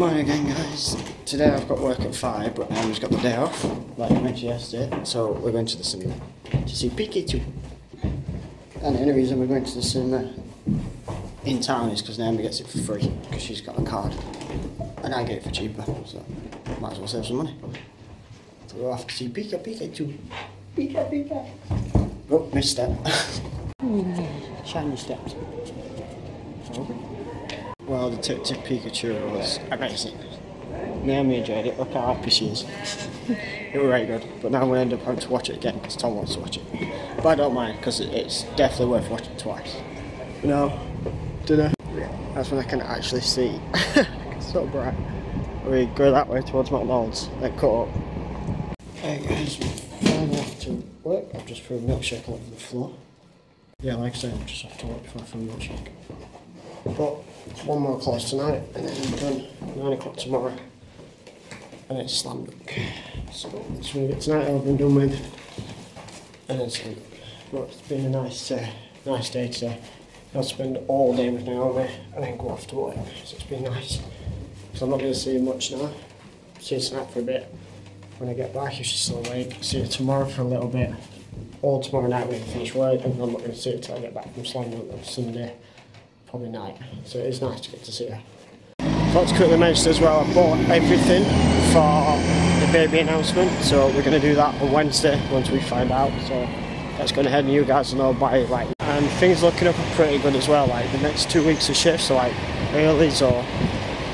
Morning again, guys. Today I've got work at 5, but Andy's got the day off, like I mentioned yesterday, so we're going to the cinema to see Pikachu. And the only reason we're going to the cinema in town is because Naomi gets it for free, because she's got a card, and I get it for cheaper, so might as well save some money. So we're off to see Pikachu. Pika Pika! Oh, missed that. Shiny steps. Well, Detective Pikachu was amazing. Naomi enjoyed it, look how happy she is. It was very good, but now we end up having to watch it again because Tom wants to watch it. But I don't mind because it's definitely worth watching twice. You know, dinner. That's when I can actually see. It's so bright. We go that way towards McDonald's, then cut up. Hey guys, I'm off to work. I've just threw a milkshake on the floor. Yeah, like I said, I'm just off to work before I throw a milkshake. But one more class tonight, and then I'm done 9 o'clock tomorrow, and it's Slam Dunk. So that's what I get tonight, I've been done with, and then Slam Dunk. But it's been a nice day today. I'll spend all day with Naomi, and then go off to work, so it's been nice. So I'm not going to see her much now. See her tonight for a bit. When I get back, if she's still awake, see her tomorrow for a little bit. All tomorrow night when I finish work, and I'm not going to see her till I get back from Slam Dunk on Sunday. Probably night, so it is nice to get to see her. I forgot to quickly mention as well, I bought everything for the baby announcement, so we're going to do that on Wednesday once we find out, so let's go ahead and you guys will know by it. Like, and things looking up are pretty good as well, like the next 2 weeks of shifts, so like early, so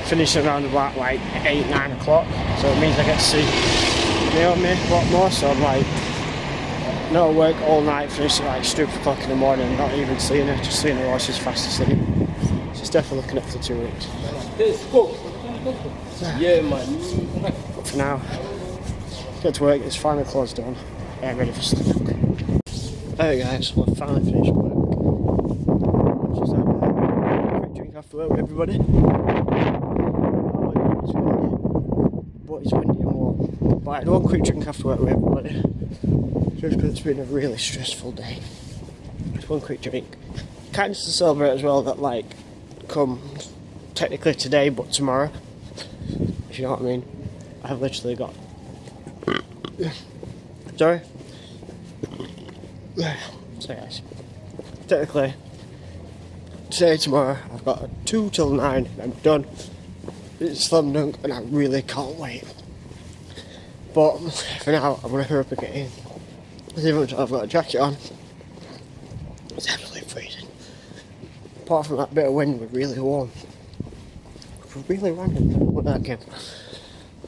finishing around about like 8, 9 o'clock, so it means I get to see Naomi a lot more, so I'm like, no work all night, finish at like stupid o'clock in the morning, not even seeing her, just seeing her while she's fast asleep. She's definitely looking up for 2 weeks. Yeah, man. But for now, get to work, it's finally closed down. Yeah, ready for sleep. Hey guys, we're finally finished work. Let's just have a quick drink after work, everybody. Oh my god, it's windy. But it's windy and warm. But I don't quick drink after work with everybody. Just because it's been a really stressful day. Just one quick drink. Kind of to celebrate as well that, like, come technically today, but tomorrow, if you know what I mean. I've literally got. Sorry? So, yes. Technically, today, tomorrow, I've got a 2 till 9, and I'm done. It's Slam Dunk, and I really can't wait. But for now, I'm going to hurry up and get in. Even though I've got a jacket on, it's absolutely freezing. Apart from that bit of wind, we're really warm. We're really random with that game.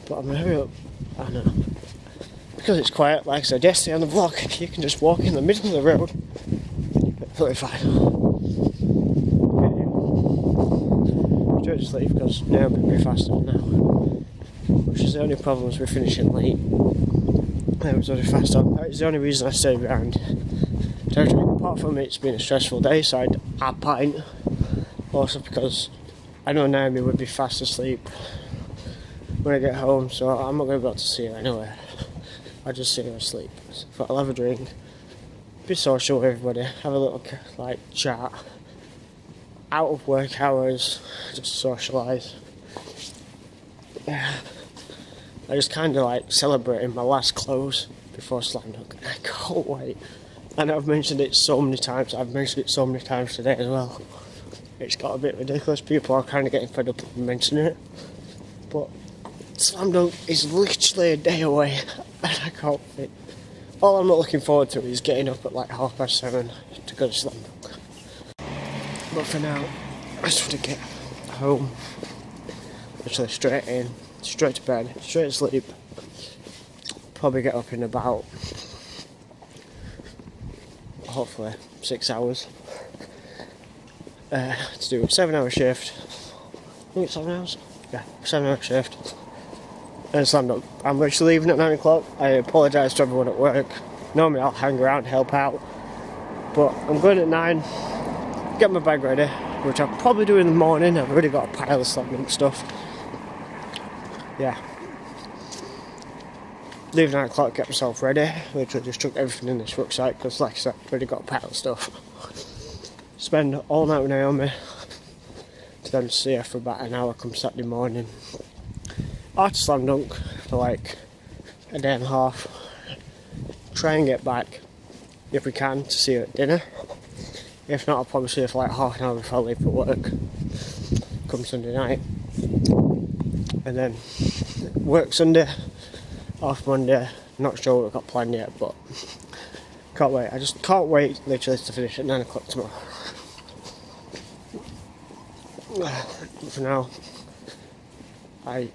But I'm going to hurry up, and because it's quiet, like I said yesterday on the vlog, you can just walk in the middle of the road, and you're totally fine. Enjoy to sleep, because now I'm going to be faster now. Which is the only problem is we're finishing late. It was already fast on. That was the only reason I stayed around. Apart from it's been a stressful day, so I had a pint. Also because I know Naomi would be fast asleep when I get home, so I'm not going to be able to see her anywhere. I'll just see her asleep. So I'll have a drink, be social with everybody, have a little like chat. Out of work hours, just socialise. Yeah. I just kind of like celebrating my last close before Slam Dunk. I can't wait. And I've mentioned it so many times today as well. It's got a bit ridiculous, people are kind of getting fed up mentioning it. But Slam Dunk is literally a day away and I can't wait. All I'm not looking forward to is getting up at like 7:30 to go to Slam Dunk. But for now, I just want to get home, literally straight in. Straight to bed, straight to sleep. Probably get up in about, hopefully, 6 hours. To do a 7-hour shift. I think it's 7 hours? Yeah, 7-hour shift. And Slam Dunk. I'm literally leaving at 9 o'clock. I apologise to everyone at work. Normally I'll hang around, help out. But I'm going at 9, get my bag ready, which I'll probably do in the morning. I've already got a pile of Slam Dunk stuff. Yeah. Leave 9 o'clock, get myself ready. Literally just chuck everything in this rucksack because, like I said, I've already got a pile of stuff. Spend all night with Naomi to then see her for about an hour come Saturday morning. after Slam Dunk for like a day and a half, try and get back if we can to see you at dinner. If not, I'll probably see you for like half an hour before I leave for work come Sunday night, and then work Sunday, off Monday. Not sure what I've got planned yet, but can't wait. I just can't wait literally to finish at 9 o'clock tomorrow. For now, I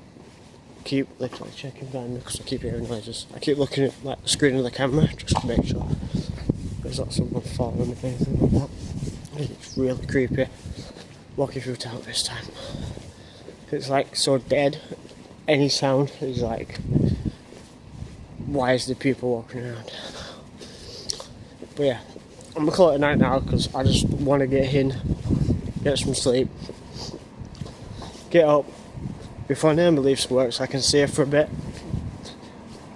keep literally checking behind me because I keep hearing noises. I keep looking at like the screen of the camera just to make sure there's not someone following me or anything like that. It's really creepy walking through town this time. It's like so dead. Any sound is like, why is there people walking around? But yeah, I'm gonna call it a night now because I just want to get in, get some sleep, get up before Naomi leaves for work so I can see her for a bit,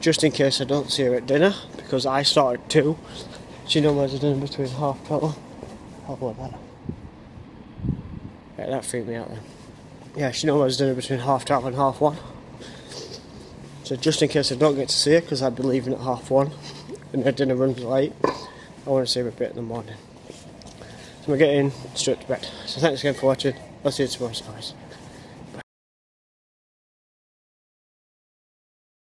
just in case I don't see her at dinner, because I start at 2. She normally has a dinner between 12. Yeah, that freaked me out then. Yeah, she normally has a dinner between 12 and 1. So just in case I don't get to see her, because I'd be leaving at 1, and her dinner runs late, I want to see her a bit in the morning. So I'm getting straight to bed. So thanks again for watching. I'll see you tomorrow, guys.